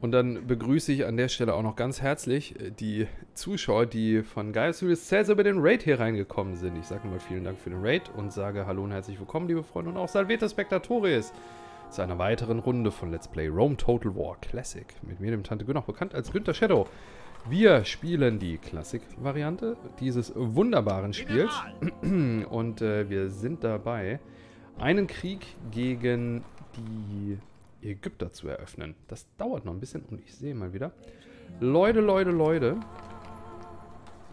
Und dann begrüße ich an der Stelle auch noch ganz herzlich die Zuschauer, die von Geil-Series-Sales über den Raid hier reingekommen sind. Ich sage nochmal vielen Dank für den Raid und sage hallo und herzlich willkommen, liebe Freunde, und auch Salvete Spectatoris zu einer weiteren Runde von Let's Play Rome Total War Classic. Mit mir, dem Tante Günna, auch bekannt als Günther Shadow. Wir spielen die Klassik-Variante dieses wunderbaren Spiels. Und wir sind dabei, einen Krieg gegen die Ägypter zu eröffnen. Das dauert noch ein bisschen und ich sehe mal wieder. Leute, Leute, Leute.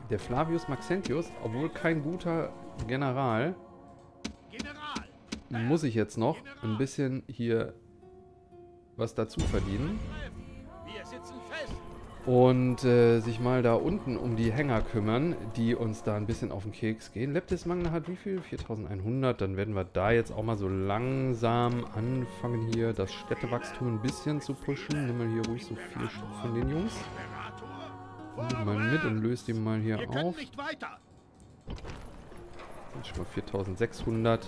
Der Flavius Maxentius, obwohl kein guter General, muss ich jetzt noch ein bisschen hier was dazu verdienen. Und sich mal da unten um die Hänger kümmern, die uns da ein bisschen auf den Keks gehen. Leptis Magna hat wie viel? 4100. Dann werden wir da jetzt auch mal so langsam anfangen, hier das Städtewachstum ein bisschen zu pushen. Nimm mal hier ruhig so viel von den Jungs. Nimm mal mit und löst die mal hier auf. Jetzt schon mal 4600.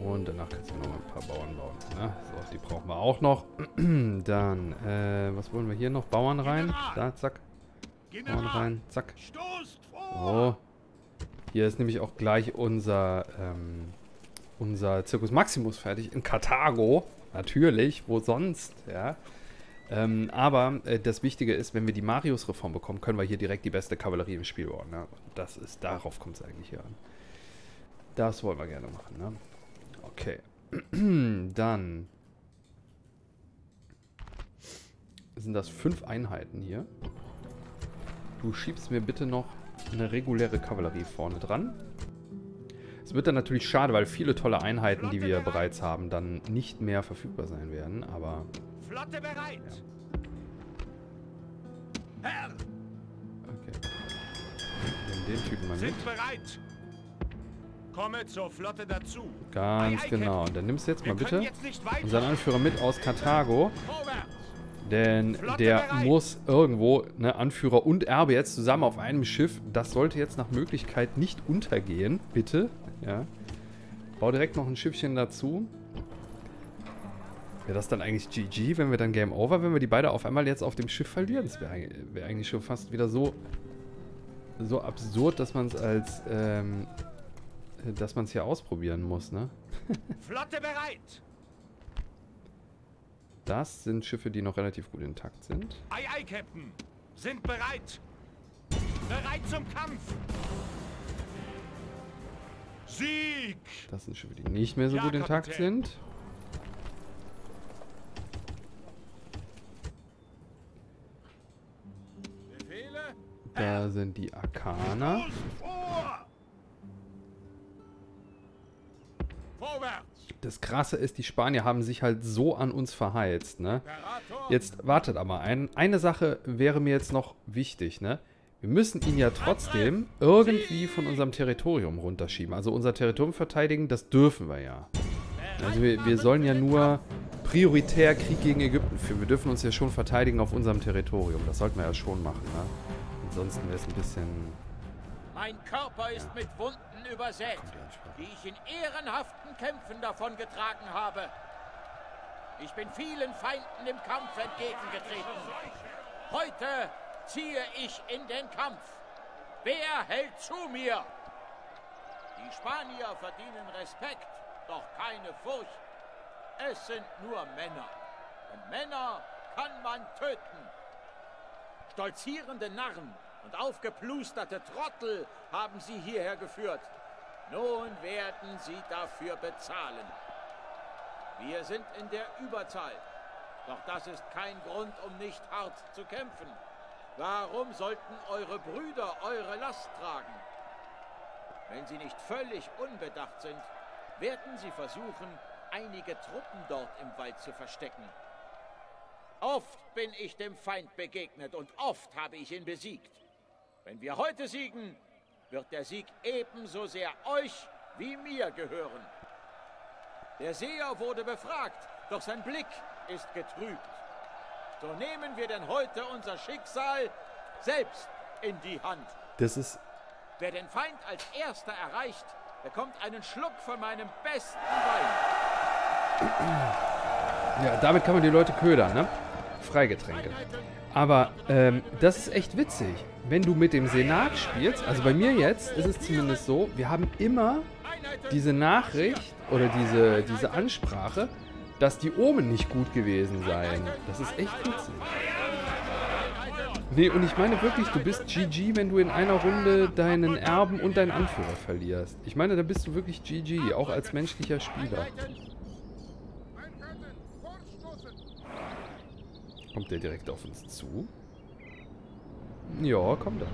Und danach kannst du noch mal ein paar Bauern bauen. Ne? So, die brauchen wir auch noch. Dann, was wollen wir hier noch? Bauern rein. Da, zack. Bauern rein, zack. So. Hier ist nämlich auch gleich unser Zirkus Maximus fertig. In Karthago. Natürlich, wo sonst, ja. Aber das Wichtige ist, wenn wir die Marius-Reform bekommen, können wir hier direkt die beste Kavallerie im Spiel bauen. Ne? Das ist, darauf kommt es eigentlich hier an. Das wollen wir gerne machen, ne? Okay, dann sind das 5 Einheiten hier. Du schiebst mir bitte noch eine reguläre Kavallerie vorne dran. Es wird dann natürlich schade, weil viele tolle Einheiten, die wir bereits haben, dann nicht mehr verfügbar sein werden, aber... Flotte bereit! Ja. Okay. Nimm den Typen mal mit. Sind bereit! Komme zur Flotte dazu. Ganz genau. Und dann nimmst du jetzt mal bitte unseren Anführer mit aus Karthago. Denn der muss irgendwo, ne, Anführer und Erbe jetzt zusammen auf einem Schiff. Das sollte jetzt nach Möglichkeit nicht untergehen. Bitte. Ja. Bau direkt noch ein Schiffchen dazu. Wäre das dann eigentlich GG, wenn wir dann Game Over, wenn wir die beide auf einmal jetzt auf dem Schiff verlieren? Das wäre eigentlich schon fast wieder so absurd, dass man es als... dass man es hier ausprobieren muss, ne? Flotte bereit! Das sind Schiffe, die noch relativ gut intakt sind. Ei, ei, Captain! Sind bereit! Bereit zum Kampf! Sieg! Das sind Schiffe, die nicht mehr so gut intakt sind. Befehle? Da sind die Arkaner. Das Krasse ist, die Spanier haben sich halt so an uns verheizt, ne? Jetzt wartet aber eine Sache wäre mir jetzt noch wichtig, ne? Wir müssen ihn ja trotzdem irgendwie von unserem Territorium runterschieben. Also unser Territorium verteidigen, das dürfen wir ja. Also wir sollen ja nur prioritär Krieg gegen Ägypten führen. Wir dürfen uns ja schon verteidigen auf unserem Territorium. Das sollten wir ja schon machen, ne? Ansonsten wäre es ein bisschen... Mein Körper ist mit Wunden übersät, die ich in ehrenhaften Kämpfen davongetragen habe. Ich bin vielen Feinden im Kampf entgegengetreten. Heute ziehe ich in den Kampf. Wer hält zu mir? Die Spanier verdienen Respekt, doch keine Furcht. Es sind nur Männer. Und Männer kann man töten. Stolzierende Narren und aufgeplusterte Trottel haben sie hierher geführt. Nun werden sie dafür bezahlen. Wir sind in der Überzahl. Doch das ist kein Grund, um nicht hart zu kämpfen. Warum sollten eure Brüder eure Last tragen? Wenn sie nicht völlig unbedacht sind, werden sie versuchen, einige Truppen dort im Wald zu verstecken. Oft bin ich dem Feind begegnet und oft habe ich ihn besiegt. Wenn wir heute siegen, wird der Sieg ebenso sehr euch wie mir gehören. Der Seher wurde befragt, doch sein Blick ist getrübt. So nehmen wir denn heute unser Schicksal selbst in die Hand. Das ist... Wer den Feind als Erster erreicht, bekommt einen Schluck von meinem besten Wein. Ja, damit kann man die Leute ködern, ne? Freigetränke. Aber das ist echt witzig. Wenn du mit dem Senat spielst, also bei mir jetzt ist es zumindest so, wir haben immer diese Nachricht oder diese Ansprache, dass die Omen nicht gut gewesen seien. Das ist echt witzig. Nee, und ich meine wirklich, du bist GG, wenn du in einer Runde deinen Erben und deinen Anführer verlierst. Ich meine, da bist du wirklich GG, auch als menschlicher Spieler. Kommt der direkt auf uns zu? Ja, komm da.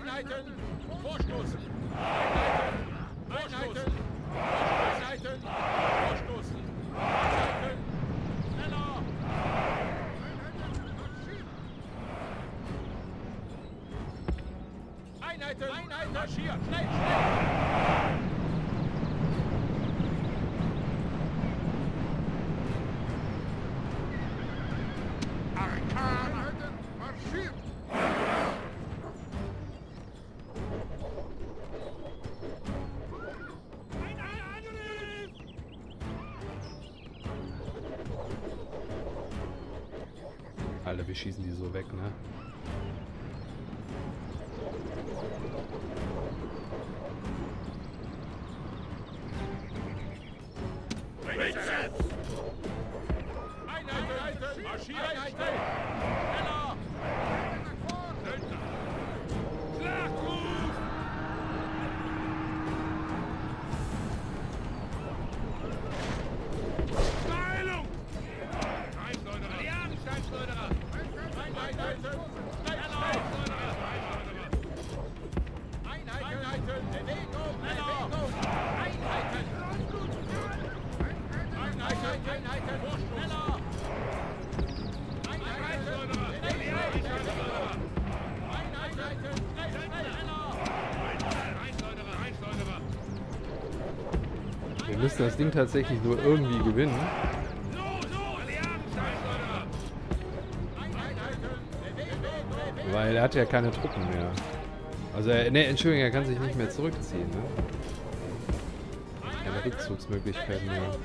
Einheiten vorstoßen. Einheiten vorstoßen. Schneller. Einheiten marschieren. Schnell. Alter, wir schießen die so weg, ne? Wir müssen das Ding tatsächlich nur irgendwie gewinnen. Weil er hat ja keine Truppen mehr. Also, ne, Entschuldigung, er kann sich nicht mehr zurückziehen, ne? Keine Rückzugsmöglichkeiten mehr.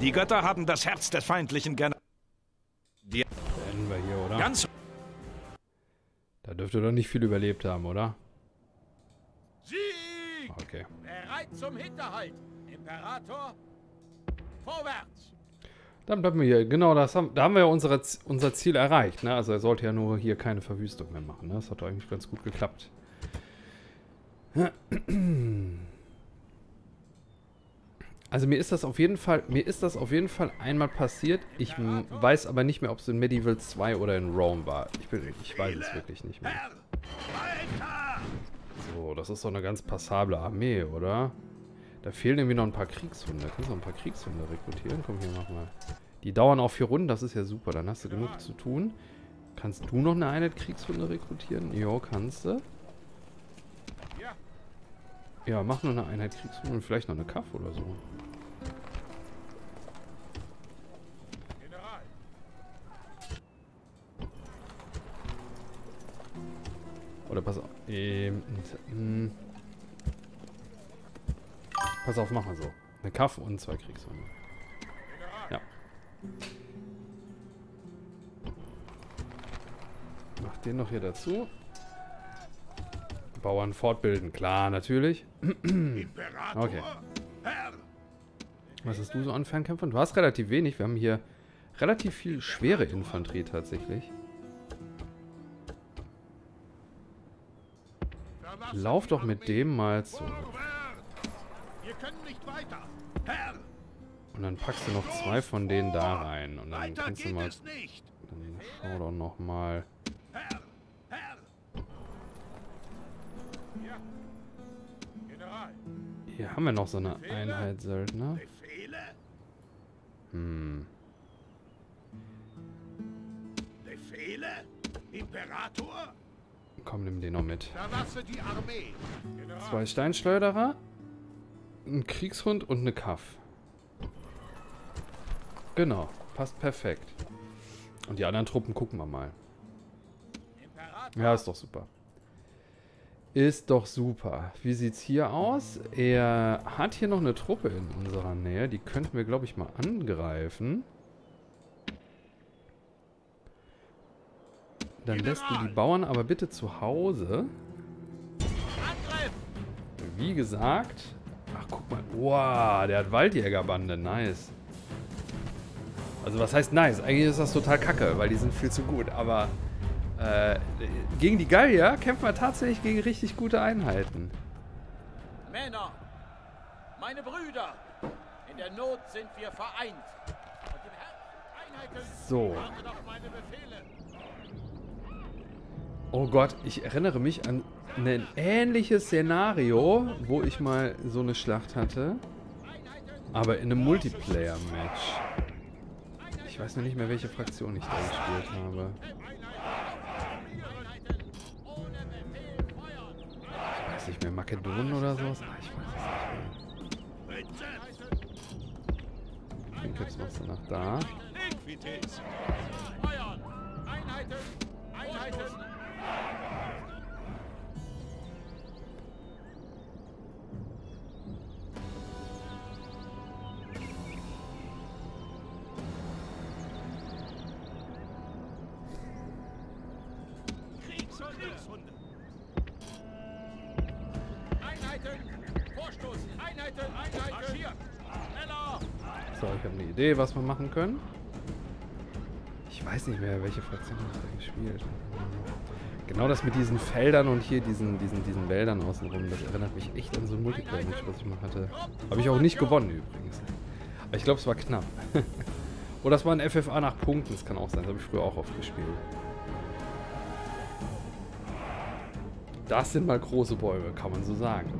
Die Götter haben das Herz des feindlichen Generals. Die enden wir hier, oder? Ganz. Da dürfte doch nicht viel überlebt haben, oder? Sieg! Okay. Bereit zum Hinterhalt, Imperator. Vorwärts! Dann bleiben wir hier. Genau, da haben wir ja unser Ziel erreicht. Ne? Also er sollte ja nur hier keine Verwüstung mehr machen. Ne? Das hat doch eigentlich ganz gut geklappt. Also mir ist das auf jeden Fall einmal passiert. Ich weiß aber nicht mehr, ob es in Medieval 2 oder in Rome war. Ich weiß es wirklich nicht mehr. So, das ist doch eine ganz passable Armee, oder? Da fehlen irgendwie noch ein paar Kriegshunde. Kannst du noch ein paar Kriegshunde rekrutieren? Komm, hier mach mal. Die dauern auch 4 Runden, das ist ja super. Dann hast du genug zu tun. Kannst du noch eine Einheit Kriegshunde rekrutieren? Jo, kannst du. Ja, mach nur eine Einheit Kriegshunde und vielleicht noch eine Kaff oder so. Oder pass auf. Pass auf, mach mal so. Eine Kaff und 2 Kriegshunde. Ja. Mach den noch hier dazu. Bauern fortbilden. Klar, natürlich. Okay. Was hast du so an Fernkämpfern? Du hast relativ wenig. Wir haben hier relativ viel schwere Infanterie tatsächlich. Lauf doch mit dem mal zu. Und dann packst du noch zwei von denen da rein. Und dann kannst du mal... Dann schau doch noch mal. Hier haben wir noch so eine Einheit Söldner. Hm. Komm, nimm den noch mit. Zwei Steinschleuderer, ein Kriegshund und eine Kaff. Genau, passt perfekt. Und die anderen Truppen gucken wir mal. Ja, ist doch super. Ist doch super. Wie sieht's hier aus? Er hat hier noch eine Truppe in unserer Nähe. Die könnten wir, glaube ich, mal angreifen. Dann lässt du die Bauern aber bitte zu Hause. Wie gesagt. Ach, guck mal. Wow, der hat Waldjägerbande. Nice. Also was heißt nice? Eigentlich ist das total kacke, weil die sind viel zu gut. Aber gegen die Gallier kämpfen wir tatsächlich gegen richtig gute Einheiten. Männer, meine Brüder, in der Not sind wir vereint. Und im Herzen Einheiten, so. Oh Gott, ich erinnere mich an ein ähnliches Szenario, wo ich mal so eine Schlacht hatte. Aber in einem Multiplayer-Match. Ich weiß noch nicht mehr, welche Fraktion ich da gespielt habe. Ich weiß nicht mehr, Makedonen oder sowas? Ah, ich weiß es nicht mehr. Den gibt's noch so nach da. So, ich habe eine Idee, was wir machen können. Ich weiß nicht mehr, welche Fraktion ich da gespielt habe. Genau das mit diesen Feldern und hier diesen Wäldern außenrum, das erinnert mich echt an so ein Multiplayer-Match, was ich mal hatte. Habe ich auch nicht gewonnen übrigens. Aber ich glaube, es war knapp. Oder es war ein FFA nach Punkten, das kann auch sein. Das habe ich früher auch oft gespielt. Das sind mal große Bäume, kann man so sagen.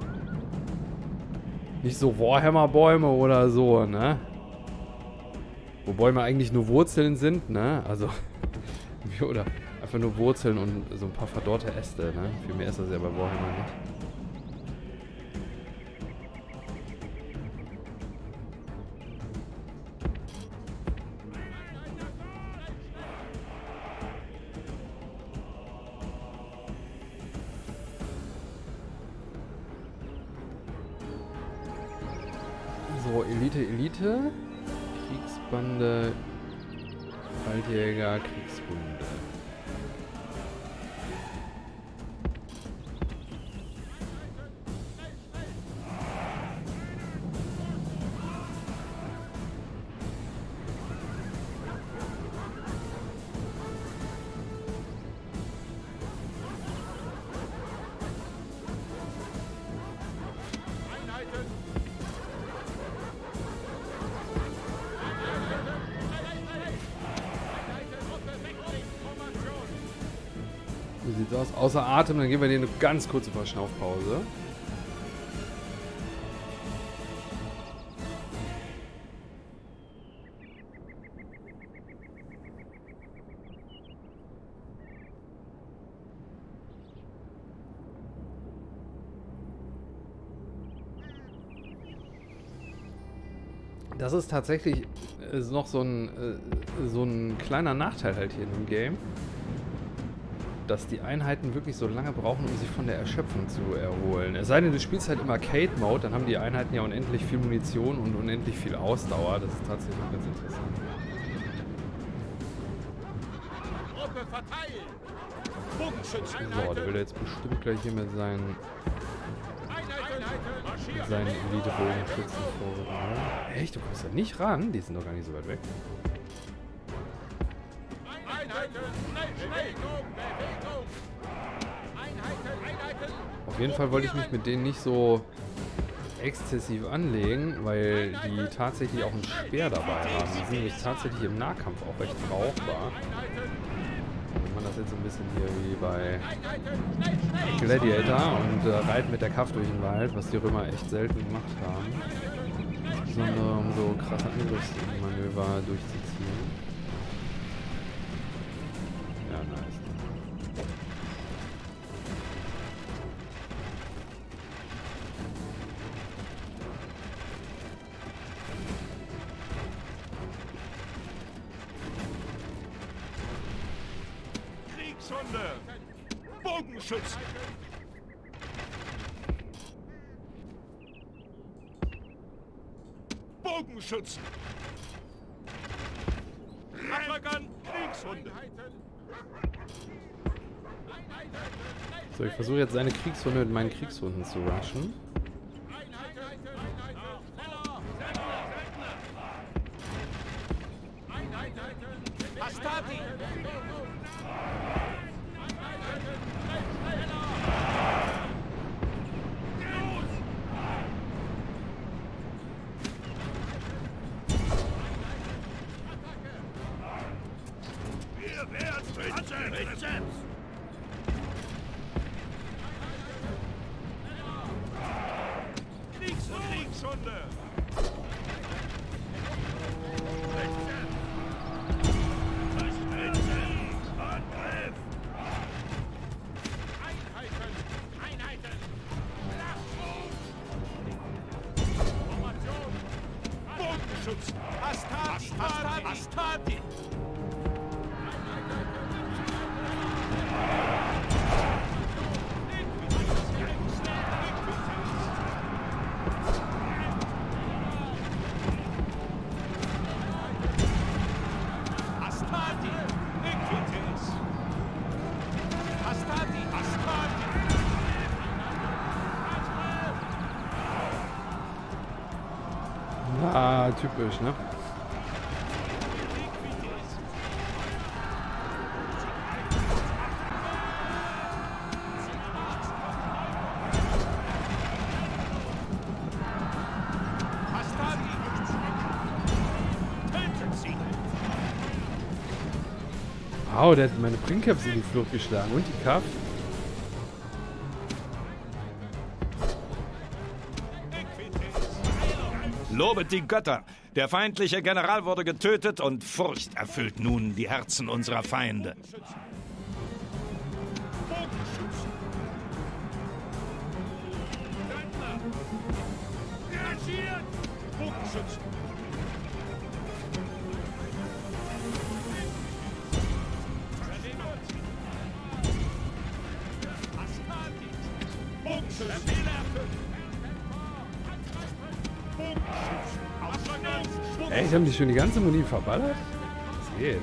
Nicht so Warhammer-Bäume oder so, ne? Wo Bäume eigentlich nur Wurzeln sind, ne? Also, oder einfach nur Wurzeln und so ein paar verdorrte Äste, ne? Viel mehr ist das ja bei Warhammer nicht. So, Elite, Elite. Kriegsbande, Waldjäger, Kriegsbunde. Außer Atem, dann geben wir denen eine ganz kurze Verschnaufpause. Das ist tatsächlich noch so ein kleiner Nachteil halt hier in dem Game, dass die Einheiten wirklich so lange brauchen, um sich von der Erschöpfung zu erholen. Es sei denn, du spielst halt im Arcade-Mode, dann haben die Einheiten ja unendlich viel Munition und unendlich viel Ausdauer. Das ist tatsächlich ganz interessant. Gruppe verteilen! Boah, der will jetzt bestimmt gleich hier mit seinen Elite-Bogenschützen vorbereiten. Echt? Du kommst da nicht ran? Die sind doch gar nicht so weit weg. Auf jeden Fall wollte ich mich mit denen nicht so exzessiv anlegen, weil die tatsächlich auch einen Speer dabei haben. Die sind nämlich tatsächlich im Nahkampf auch recht brauchbar. Wenn man das jetzt so ein bisschen hier wie bei Gladiator und reiten mit der Kaff durch den Wald, was die Römer echt selten gemacht haben. Insbesondere um so krasse Angriffsmanöver durchzuziehen. Ja, nice. Bogenschützen! Bogenschützen! Raffagan, Kriegshunde! So, ich versuche jetzt seine Kriegshunde mit meinen Kriegshunden zu rushen. Typisch, ne? Wow, der hat meine Princaps in die Flucht geschlagen und die Kaff. Lobet die Götter! Der feindliche General wurde getötet und Furcht erfüllt nun die Herzen unserer Feinde. Echt? Haben die schon die ganze Muni verballert? Das geht.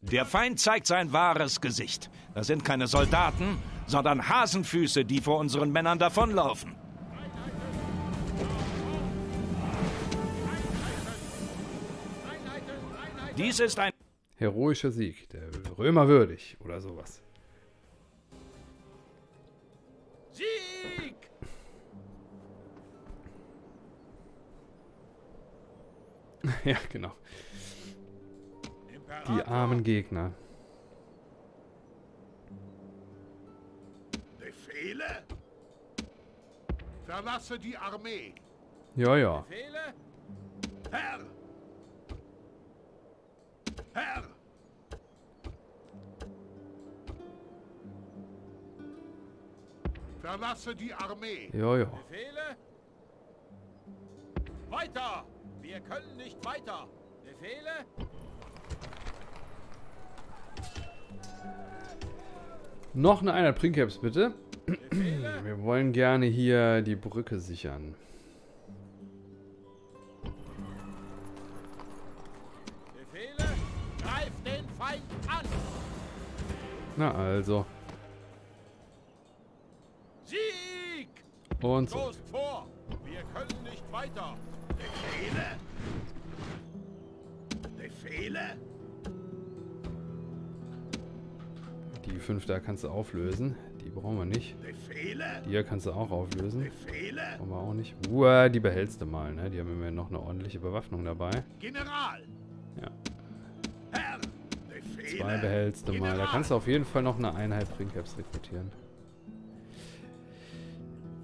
Der Feind zeigt sein wahres Gesicht. Das sind keine Soldaten, sondern Hasenfüße, die vor unseren Männern davonlaufen. Dies ist ein heroischer Sieg, der Römer würdig oder sowas. Sieg! Ja, genau. Die armen Gegner. Befehle? Verlasse die Armee. Ja, ja. Befehle? Herr! Herr! Verlasse die Armee. Jojo. Befehle? Weiter! Wir können nicht weiter. Befehle? Noch eine Einheit Princaps, bitte. Befehle? Wir wollen gerne hier die Brücke sichern. Na also. Sieg! Und so. Los vor! Wir können nicht weiter! Befehle! Befehle! Die 5 da kannst du auflösen. Die brauchen wir nicht. Befehle! Die hier kannst du auch auflösen. Befehle! Brauchen wir auch nicht. Die behältst du mal, ne? Die haben immer noch eine ordentliche Bewaffnung dabei. General! Ja. Herr! 2 behältst du mal. Da kannst du auf jeden Fall noch eine Einheit Princeps rekrutieren.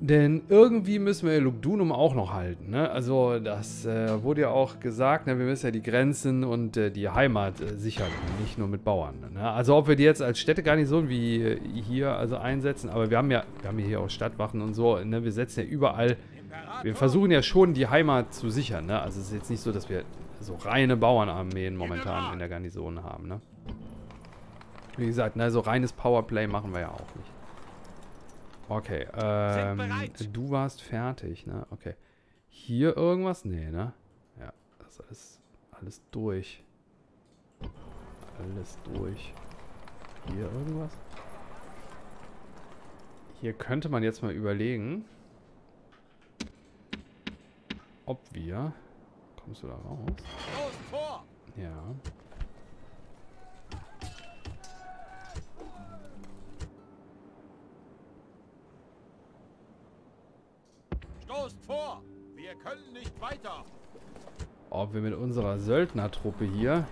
Denn irgendwie müssen wir Lugdunum auch noch halten, ne? Also das wurde ja auch gesagt, ne? Wir müssen ja die Grenzen und die Heimat sichern, nicht nur mit Bauern, ne? Also ob wir die jetzt als Städtegarnison wie hier also einsetzen, aber wir haben ja hier auch Stadtwachen und so, ne? Wir setzen ja überall, wir versuchen ja schon die Heimat zu sichern, ne? Also es ist jetzt nicht so, dass wir so reine Bauernarmeen momentan in der Garnison haben, ne? Wie gesagt, ne? So reines Powerplay machen wir ja auch nicht. Okay, du warst fertig, ne? Okay. Hier irgendwas? Nee, ne? Ja, das ist alles durch. Alles durch. Hier irgendwas? Hier könnte man jetzt mal überlegen, ob wir... Kommst du da raus? Ja. Vor! Wir können nicht weiter! Ob wir mit unserer Söldnertruppe hier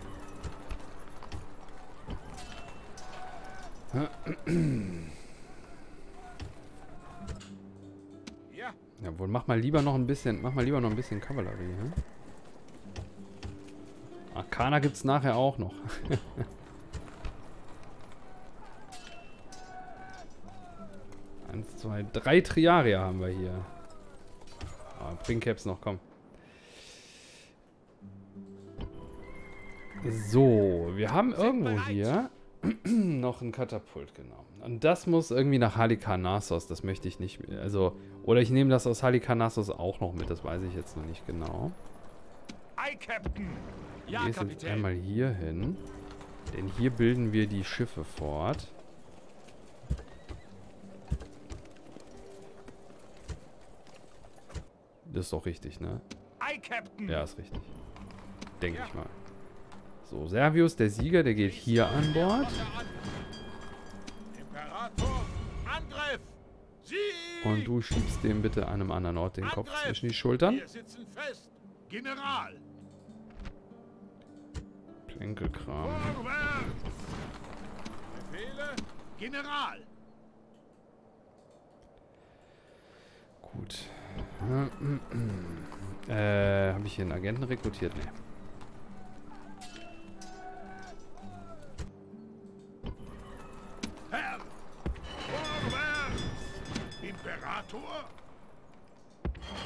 ja. Jawohl, mach mal lieber noch ein bisschen Kavallerie, hm? Arcana gibt's nachher auch noch. Eins, zwei, 3 Triarier haben wir hier. Princeps noch, komm. So, wir haben irgendwo hier noch einen Katapult genommen. Und das muss irgendwie nach Halikarnassos. Das möchte ich nicht. Also, oder ich nehme das aus Halikarnassos auch noch mit. Das weiß ich jetzt noch nicht genau. Wir gehen jetzt einmal hier hin. Denn hier bilden wir die Schiffe fort. Das ist doch richtig, ne? Ja, ist richtig. Denke ich mal. So, Servius, der Sieger, der geht hier an Bord. Und du schiebst dem bitte an einem anderen Ort den Kopf zwischen die Schultern. Plänkelkram. Gut. Habe ich hier einen Agenten rekrutiert? Nee. Herr! Vorwärts! Imperator!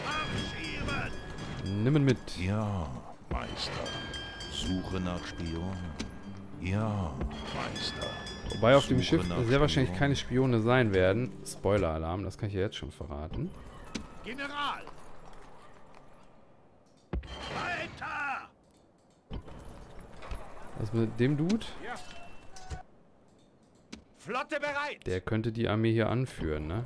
Marschieren! Nimm ihn mit. Ja, Meister. Suche nach Spionen. Ja, Meister. Wobei auf dem Schiff sehr wahrscheinlich keine Spione sein werden. Spoiler-Alarm, das kann ich ja jetzt schon verraten. General! Weiter! Was mit dem Dude? Ja. Flotte bereit! Der könnte die Armee hier anführen, ne?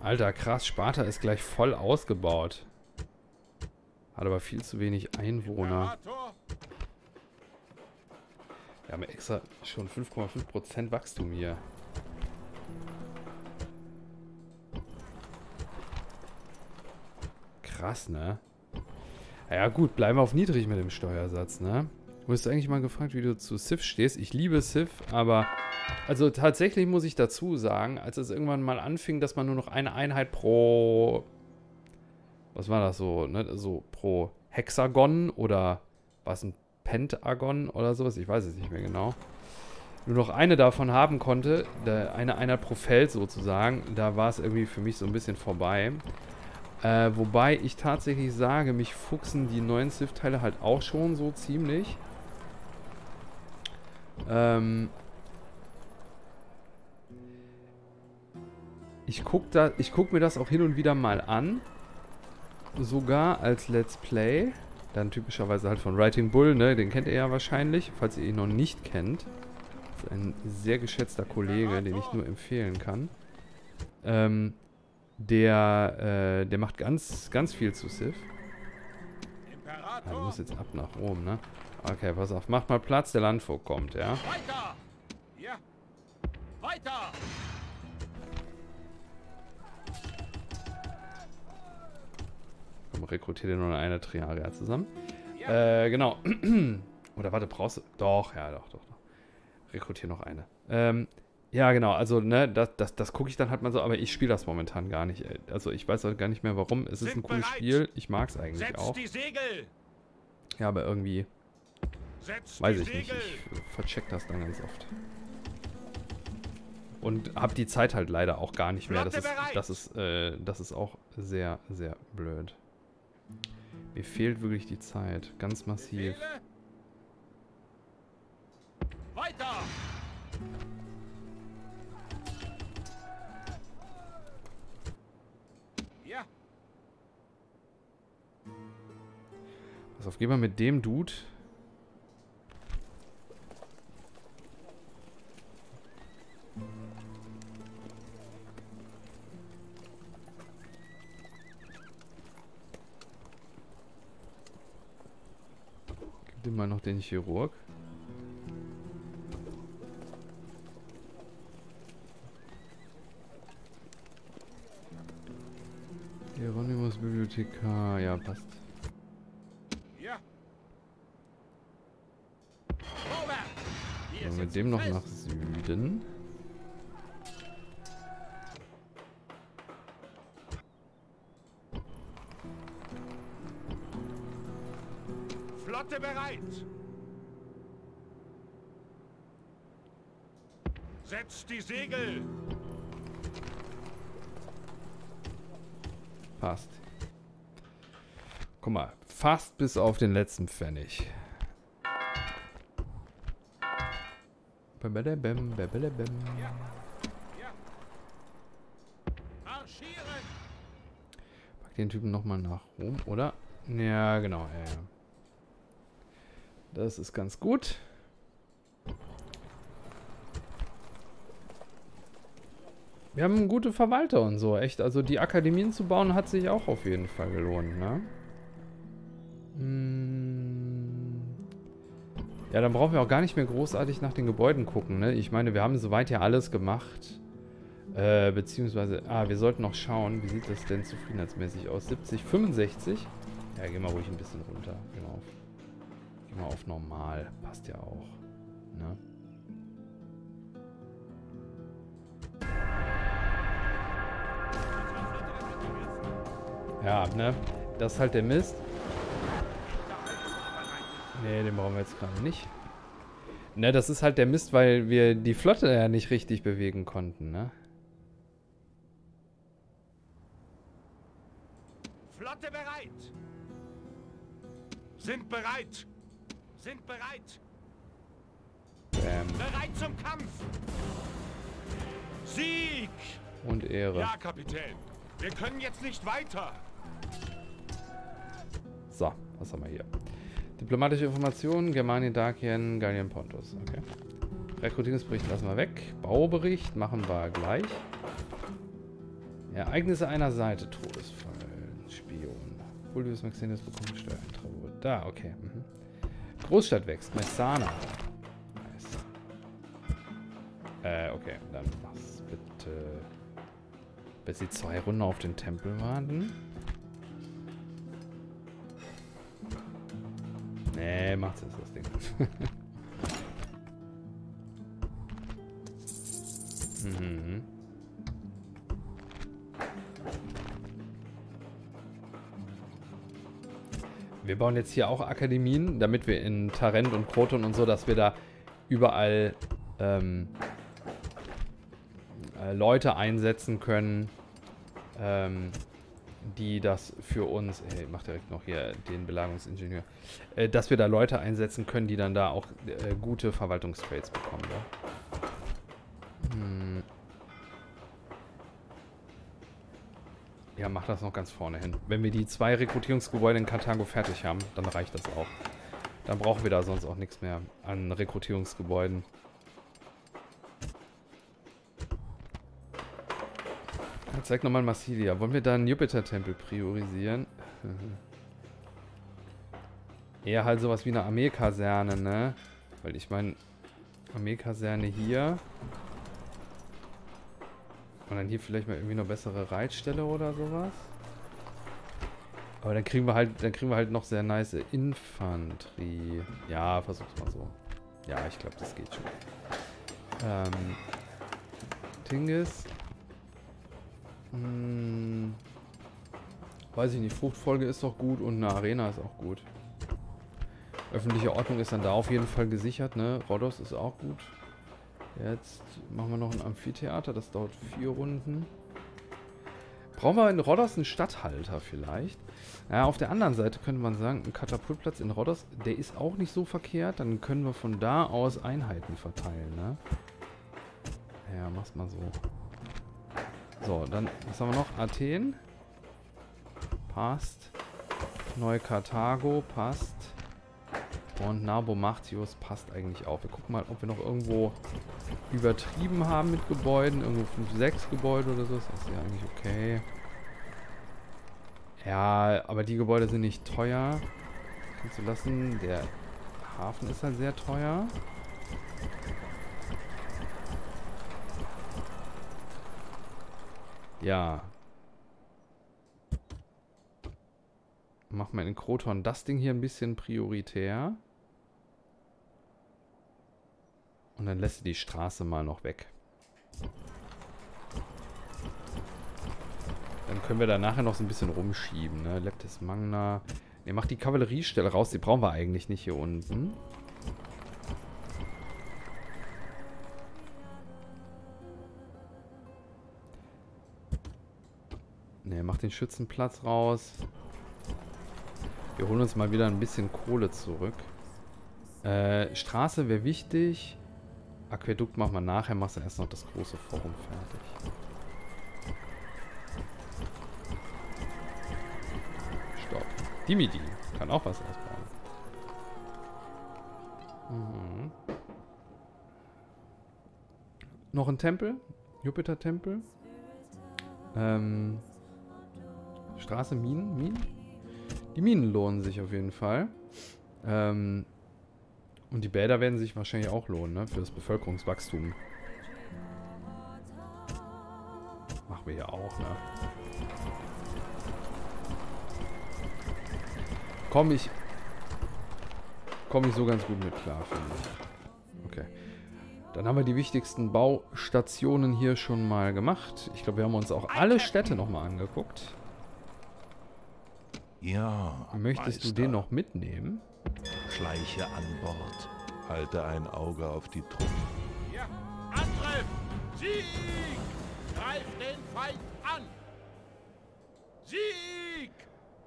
Alter, krass, Sparta ist gleich voll ausgebaut. Hat aber viel zu wenig Einwohner. Imperator. Wir haben extra schon 5,5% Wachstum hier. Krass, ne? Ja gut, bleiben wir auf niedrig mit dem Steuersatz, ne? Du hast eigentlich mal gefragt, wie du zu Civ stehst. Ich liebe Civ, aber... Also tatsächlich muss ich dazu sagen, als es irgendwann mal anfing, dass man nur noch eine Einheit pro... Was war das so, ne? So pro Hexagon oder was ein... Pentagon oder sowas, ich weiß es nicht mehr genau, nur noch eine davon haben konnte, eine Einheit pro Feld sozusagen, da war es irgendwie für mich so ein bisschen vorbei. Wobei ich tatsächlich sage, mich fuchsen die neuen Civ-Teile halt auch schon so ziemlich. Ich guck mir das auch hin und wieder mal an, sogar als Let's Play. Dann typischerweise halt von Riding Bull, ne? Den kennt ihr ja wahrscheinlich, falls ihr ihn noch nicht kennt. Das ist ein sehr geschätzter Kollege, den ich nur empfehlen kann. Der macht ganz viel zu Civ. Ja, ich muss jetzt ab nach Rom, ne? Okay, pass auf. Macht mal Platz, der Landvogt kommt, ja? Weiter! Ja. Weiter! Komm, rekrutiert ihr nur noch eine Triaria zusammen. Ja. Genau. Oder warte, brauchst du... Doch, ja, doch. Rekrutier noch eine. Ja, genau, also, ne, das gucke ich dann halt mal so, aber ich spiele das momentan gar nicht. Also, ich weiß auch gar nicht mehr, warum. Es ist ein cooles Spiel. Ich mag es eigentlich auch. Setzt die Segel! Ja, aber irgendwie... Weiß ich nicht. Ich vercheck das dann ganz oft. Und habe die Zeit halt leider auch gar nicht mehr. Das ist auch sehr, sehr blöd. Mir fehlt wirklich die Zeit. Ganz massiv. Weiter! Ja. Pass auf, geh mal mit dem Dude. Immer noch den Chirurg. Hieronymus Bibliothekar, ja, passt. Ja. So, mit dem noch nach Süden. Bereit. Setzt die Segel. Passt. Guck mal, fast bis auf den letzten Pfennig. Ja. Ja. Marschieren. Pack den Typen nochmal nach Rom, oder? Ja, genau. Ja. Das ist ganz gut. Wir haben gute Verwalter und so, echt. Also die Akademien zu bauen hat sich auch auf jeden Fall gelohnt, ne? Ja, dann brauchen wir auch gar nicht mehr großartig nach den Gebäuden gucken, ne? Ich meine, wir haben soweit ja alles gemacht. Beziehungsweise, wir sollten noch schauen, wie sieht das denn zufriedenheitsmäßig aus? 70, 65? Ja, geh mal ruhig ein bisschen runter, genau. Mal auf normal, passt ja auch. Ne? Ja, ne? Das ist halt der Mist. Ne, den brauchen wir jetzt gerade nicht. Ne, das ist halt der Mist, weil wir die Flotte ja nicht richtig bewegen konnten, ne? Flotte bereit! Sind bereit! Sind bereit! Bereit zum Kampf! Sieg! Und Ehre. Ja, Kapitän. Wir können jetzt nicht weiter. So, was haben wir hier? Diplomatische Informationen, Germanien, Dakien, Gallien, Pontus. Okay. Rekrutierungsbericht lassen wir weg. Baubericht machen wir gleich. Ereignisse einer Seite, Todesfall, Spion. Flavius Maxentius bekommt Steuereintragung. Da, okay. Mhm. Großstadt wächst, Messana. Nice. Okay, dann mach's bitte. Bis die 2 Runden auf den Tempel warten. Nee, macht's jetzt das Ding. Mhm. Wir bauen jetzt hier auch Akademien, damit wir in Tarent und Kroton und so, dass wir da überall Leute einsetzen können, die das für uns... Ey, mach direkt noch hier den Belagungsingenieur. Dass wir da Leute einsetzen können, die dann da auch gute Verwaltungstrades bekommen. Ja? Ja, mach das noch ganz vorne hin. Wenn wir die 2 Rekrutierungsgebäude in Karthago fertig haben, dann reicht das auch. Dann brauchen wir da sonst auch nichts mehr an Rekrutierungsgebäuden. Ich zeig nochmal Massilia. Wollen wir da einen Jupiter-Tempel priorisieren? Eher halt sowas wie eine Armeekaserne, ne? Weil ich meine, Armeekaserne hier. Und dann hier vielleicht mal irgendwie noch bessere Reitstelle oder sowas. Aber dann kriegen wir halt noch sehr nice Infanterie. Ja, versuch's mal so. Ja, ich glaube, das geht schon. Tingis. Weiß ich nicht, Fruchtfolge ist doch gut und eine Arena ist auch gut. Öffentliche Ordnung ist dann da auf jeden Fall gesichert, ne? Rhodos ist auch gut. Jetzt machen wir noch ein Amphitheater, das dauert 4 Runden. Brauchen wir in Rhodos einen Statthalter vielleicht? Ja, auf der anderen Seite könnte man sagen, ein Katapultplatz in Rhodos, der ist auch nicht so verkehrt. Dann können wir von da aus Einheiten verteilen, ne? Ja, mach's mal so. So, dann, was haben wir noch? Athen. Passt. Neukarthago passt. Und Narbo Martius passt eigentlich auch. Wir gucken mal, ob wir noch irgendwo übertrieben haben mit Gebäuden. Irgendwo 5, 6 Gebäude oder so. Das ist ja eigentlich okay. Ja, aber die Gebäude sind nicht teuer. Kannst du lassen. Der Hafen ist halt sehr teuer. Ja. Machen wir in Kroton das Ding hier ein bisschen prioritär. Und dann lässt du die Straße mal noch weg. Dann können wir da nachher noch so ein bisschen rumschieben, ne? Leptis Magna. Ne, macht die Kavalleriestelle raus, die brauchen wir eigentlich nicht hier unten. Ne, macht den Schützenplatz raus. Wir holen uns mal wieder ein bisschen Kohle zurück. Straße wäre wichtig. Aquädukt machen wir nachher. Machst du erst noch das große Forum fertig. Stopp. Dimidi kann auch was ausbauen. Mhm. Noch ein Tempel. Jupiter-Tempel. Straße, Minen. Die Minen lohnen sich auf jeden Fall. Und die Bäder werden sich wahrscheinlich auch lohnen, ne? Für das Bevölkerungswachstum. Machen wir ja auch, ne? Komm ich so ganz gut mit klar, finde ich. Okay. Dann haben wir die wichtigsten Baustationen hier schon mal gemacht. Ich glaube, wir haben uns auch alle Städte nochmal angeguckt. Ja, möchtest Meister, du den noch mitnehmen? Schleiche an Bord. Halte ein Auge auf die Truppen. Ja, Angriff! Sieg! Greif den Feind an! Sieg!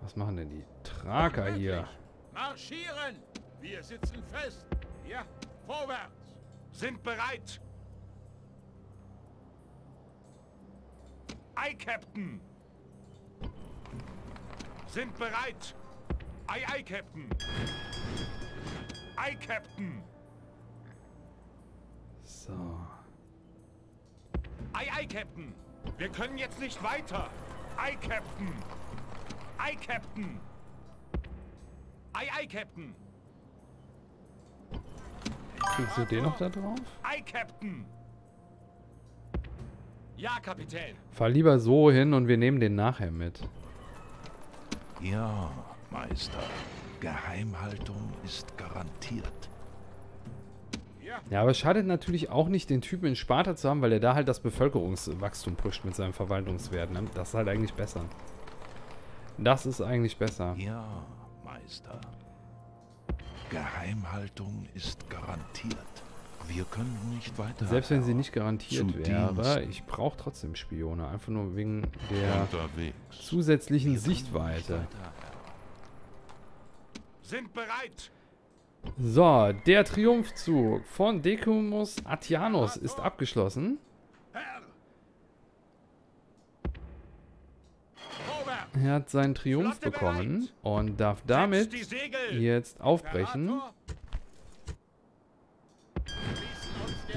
Was machen denn die Thraker hier? Marschieren! Wir sitzen fest! Ja, vorwärts! Sind bereit! Ei, Captain! Sind bereit! Ei, ei, Captain! Ei, Captain! So. Ei, ei, Captain! Wir können jetzt nicht weiter! Ei, Captain! Ei, Captain! Ei, ei, Captain! Kriegst du den noch da drauf? Ei, Captain! Ja, Kapitän! Fahr lieber so hin und wir nehmen den nachher mit. Ja, Meister. Geheimhaltung ist garantiert. Ja, aber es schadet natürlich auch nicht, den Typen in Sparta zu haben, weil er da halt das Bevölkerungswachstum pusht mit seinem Verwaltungswert. Ne? Das ist halt eigentlich besser. Das ist eigentlich besser. Ja, Meister. Geheimhaltung ist garantiert. Wir können nicht weiter. Selbst wenn sie nicht garantiert wäre, ich brauche trotzdem Spione. Einfach nur wegen der zusätzlichen Sichtweite. Sind bereit. So, der Triumphzug von Decimus Atianus ist abgeschlossen. Herr. Er hat seinen Triumph bekommen und darf damit jetzt aufbrechen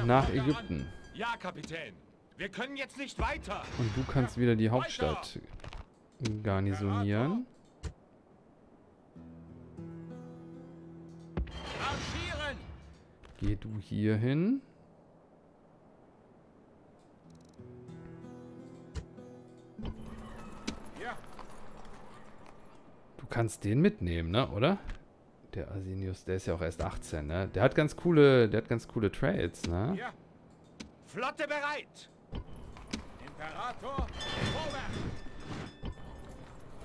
nach Ägypten. Ja, Kapitän. Wir können jetzt nicht weiter. Und du kannst wieder die Hauptstadt garnisonieren. Geh du hier hin. Du kannst den mitnehmen, ne, oder? Der Asinius, der ist ja auch erst 18, ne? Der hat ganz coole Trades, ne? Ja. Flotte bereit. Imperator vorwärts.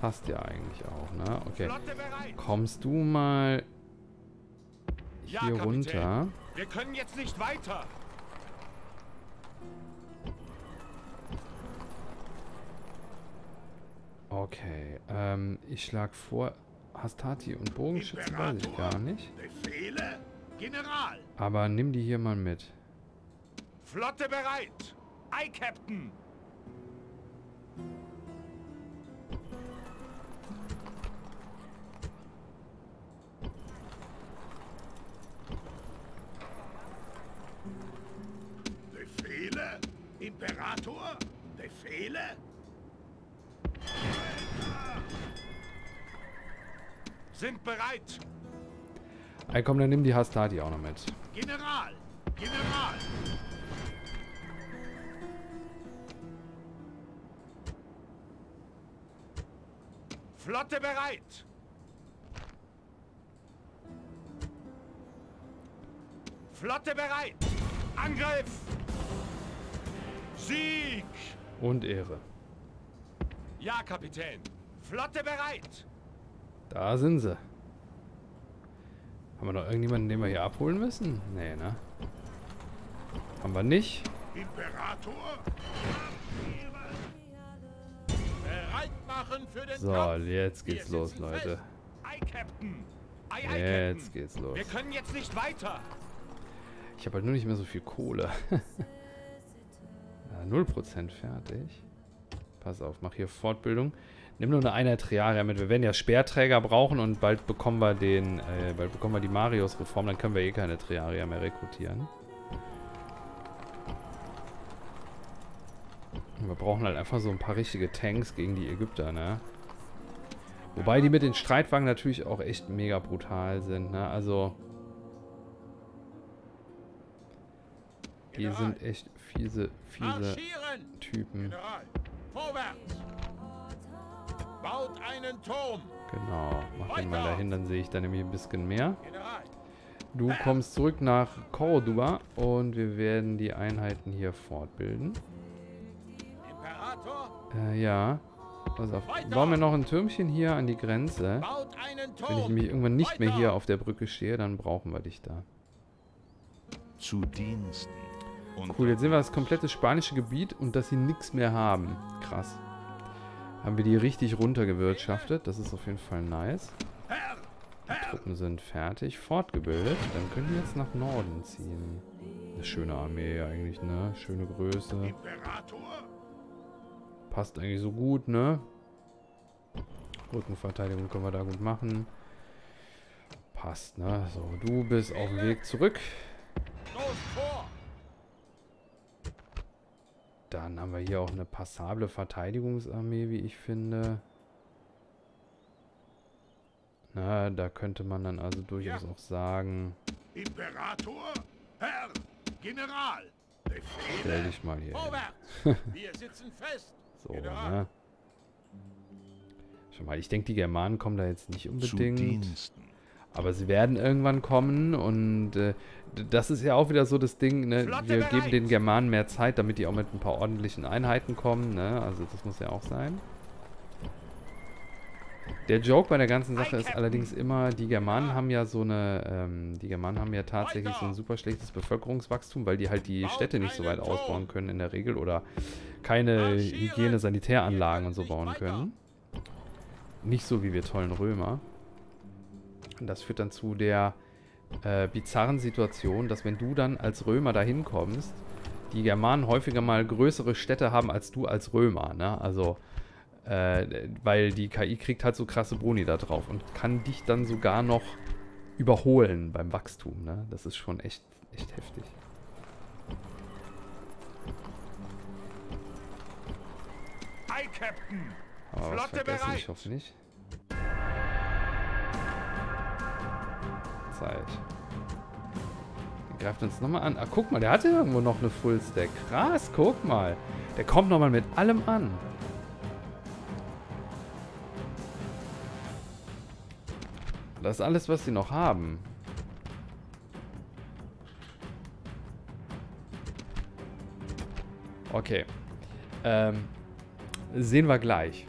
Passt ja eigentlich auch, ne? Okay. Kommst du mal hier runter? Wir können jetzt nicht weiter. Okay, ich schlage vor, Hastati und Bogenschützen weiß ich gar nicht. Befehle, General. Aber nimm die hier mal mit. Flotte bereit, Ei Captain. Befehle, Imperator, Befehle. Sind bereit. Ey, komm, dann nimm die Hastati auch noch mit. General! General! Flotte bereit! Flotte bereit! Angriff! Sieg! Und Ehre. Ja, Kapitän. Flotte bereit! Da sind sie. Haben wir noch irgendjemanden, den wir hier abholen müssen? Nee, ne? Haben wir nicht. Imperator. Bereit machen für den Kampf. So, jetzt geht's los, Leute. Jetzt geht's los. Wir können jetzt nicht weiter. Ich habe halt nur nicht mehr so viel Kohle. 0% fertig. Pass auf, mach hier Fortbildung. Nimm nur eine Einheit Triaria mit. Wir werden ja Speerträger brauchen und bald bekommen wir den, bald bekommen wir die Marius-Reform. Dann können wir eh keine Triaria mehr rekrutieren. Und wir brauchen halt einfach so ein paar richtige Tanks gegen die Ägypter, ne? Wobei die mit den Streitwagen natürlich auch echt mega brutal sind, ne? Also die sind echt fiese Typen. Baut einen Turm. Genau, mach den mal dahin, dann sehe ich da nämlich ein bisschen mehr. Du kommst zurück nach Cordoba und wir werden die Einheiten hier fortbilden. Ja, pass auf. Bauen wir noch ein Türmchen hier an die Grenze. Wenn ich nämlich irgendwann nicht mehr hier auf der Brücke stehe, dann brauchen wir dich da. Zu Diensten. Cool, jetzt sehen wir das komplette spanische Gebiet und dass sie nichts mehr haben. Krass. Haben wir die richtig runtergewirtschaftet. Das ist auf jeden Fall nice. Die Truppen sind fertig, fortgebildet. Dann können wir jetzt nach Norden ziehen. Eine schöne Armee eigentlich, ne? Schöne Größe. Passt eigentlich so gut, ne? Rückenverteidigung können wir da gut machen. Passt, ne? So, du bist auf dem Weg zurück. Dann haben wir hier auch eine passable Verteidigungsarmee, wie ich finde. Na, da könnte man dann also durchaus auch sagen... Imperator, Herr, General, Befehle, stell dich mal hier hin. Wir sitzen fest. So, ne? Schon mal, ich denke, die Germanen kommen da jetzt nicht unbedingt. Aber sie werden irgendwann kommen und das ist ja auch wieder so das Ding, ne? Wir geben den Germanen mehr Zeit, damit die auch mit ein paar ordentlichen Einheiten kommen, ne? Also das muss ja auch sein. Der Joke bei der ganzen Sache ist allerdings immer, die Germanen haben ja so eine, die Germanen haben ja tatsächlich so ein super schlechtes Bevölkerungswachstum, weil die halt die Städte nicht so weit ausbauen können in der Regel oder keine Hygiene-Sanitäranlagen und so bauen können. Nicht so wie wir tollen Römer. Und das führt dann zu der bizarren Situation, dass wenn du dann als Römer dahin kommst, die Germanen häufiger mal größere Städte haben als du als Römer, ne? Also Weil die KI kriegt halt so krasse Boni da drauf und kann dich dann sogar noch überholen beim Wachstum, ne? Das ist schon echt heftig. Ei, Captain! Flotte bereit! Ich hoffe nicht. Zeit. Der greift uns nochmal an. Ah, guck mal, der hatte irgendwo noch eine Fullstack. Krass, guck mal. Der kommt nochmal mit allem an. Das ist alles, was sie noch haben. Okay. Sehen wir gleich.